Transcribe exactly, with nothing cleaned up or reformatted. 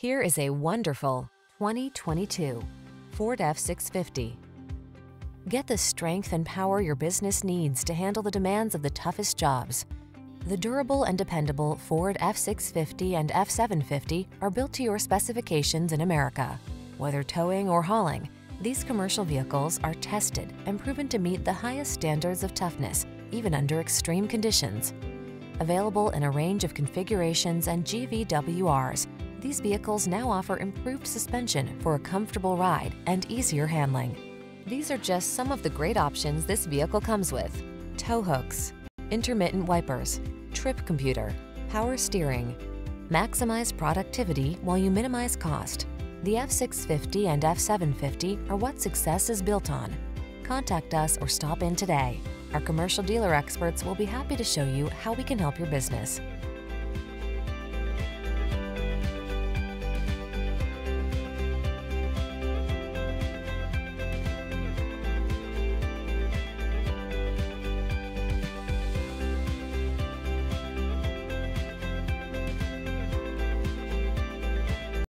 Here is a wonderful twenty twenty-two Ford F six fifty. Get the strength and power your business needs to handle the demands of the toughest jobs. The durable and dependable Ford F six fifty and F seven fifty are built to your specifications in America. Whether towing or hauling, these commercial vehicles are tested and proven to meet the highest standards of toughness, even under extreme conditions. Available in a range of configurations and G V W Rs, these vehicles now offer improved suspension for a comfortable ride and easier handling. These are just some of the great options this vehicle comes with: tow hooks, intermittent wipers, trip computer, power steering. Maximize productivity while you minimize cost. The F six fifty and F seven fifty are what success is built on. Contact us or stop in today. Our commercial dealer experts will be happy to show you how we can help your business.